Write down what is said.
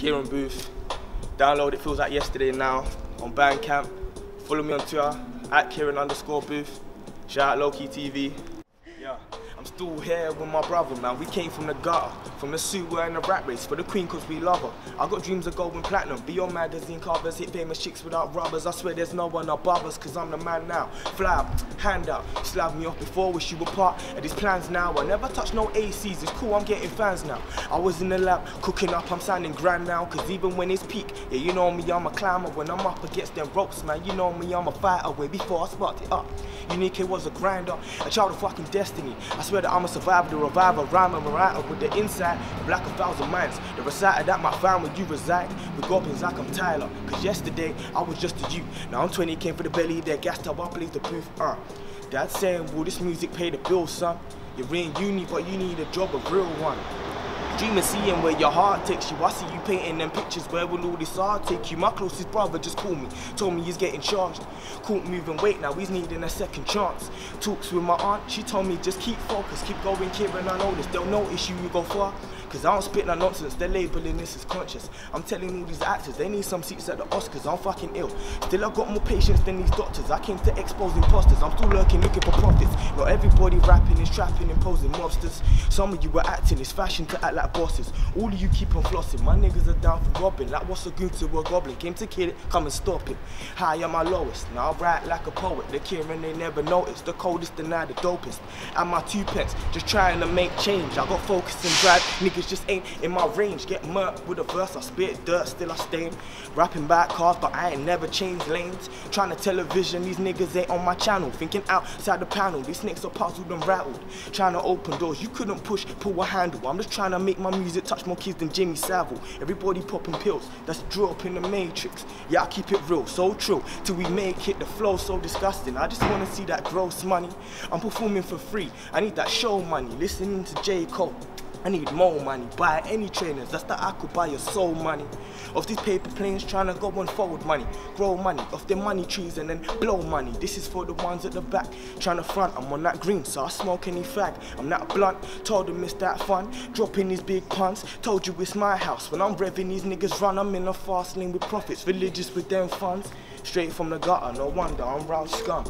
Kieron Boothe. Download It Feels Like Yesterday now on Bandcamp. Follow me on Twitter at Kieron_Boothe. Shout out Lowkiee TV. Yeah, I'm still here with my brother, man. We came from the gutter, from the sewer and the rat race, for the queen cause we love her. I got dreams of gold and platinum, be on magazine covers, hit famous chicks without rubbers. I swear there's no one above us, cause I'm the man now. Fly up, hand up, slab me off before, wish you were part of these plans now. I never touch no ACs, it's cool, I'm getting fans now. I was in the lab, cooking up, I'm sounding grand now, cause even when it's peak, yeah, you know me, I'm a climber. When I'm up against them ropes, man, you know me, I'm a fighter. Way before I sparked it up, unique, it was a grinder, a child of fucking destiny. I swear that I'm a survivor, the reviver, rhyme and writer with the inside, black a thousand minds. The reciter that my found where you reside, with goblins like I'm Tyler. Cause yesterday I was just a you. Now I'm 20, came for the belly, they're gassed up, I believe the proof. Dad's saying, will this music pay the bills, son? You're in uni, but you need a job, a real one. Dream of seeing where your heart takes you. I see you painting them pictures, where will all this art take you? My closest brother just called me, told me he's getting charged. Caught moving weight, now he's needing a second chance. Talks with my aunt, she told me just keep focused, keep going, Kieron, I know this. They'll notice you go far, cause I don't spit no nonsense, they're labelling this as conscious. I'm telling all these actors, they need some seats at the Oscars, I'm fucking ill. Still I got more patience than these doctors, I came to expose imposters. I'm still lurking, looking for profits. Not everybody rapping is trapping, imposing mobsters. Some of you are acting, it's fashion to act like bosses. All of you keep on flossing, my niggas are down for robbing. Like what's a goon to a goblin, came to kill it, come and stop it. High at my lowest, now I write like a poet. The Kieron they never noticed, the coldest and now the dopest. And my 2 pence, just trying to make change. I got focus and drive, niggas just ain't in my range. Get murked with a verse, I spit dirt, still I stain. Rapping back cars, but I ain't never changed lanes. Trying to television, these niggas ain't on my channel. Thinking outside the panel, these snakes are puzzled and rattled. Trying to open doors, you couldn't push, pull a handle. I'm just trying to make my music touch more kids than Jimmy Savile. Everybody popping pills, that's drew up in the matrix. Yeah, I keep it real, so true, till we make it. The flow so disgusting, I just wanna see that gross money. I'm performing for free, I need that show money. Listening to J. Cole, I need more money. Buy any trainers, that's that I could buy your soul money. Off these paper planes, trying to go and fold money, grow money, off their money trees and then blow money. This is for the ones at the back, trying to front. I'm on that green, so I smoke any fag. I'm that blunt, told them it's that fun, dropping these big puns. Told you it's my house, when I'm revving these niggas run. I'm in a fast lane with profits, religious with them funds. Straight from the gutter, no wonder I'm round scum.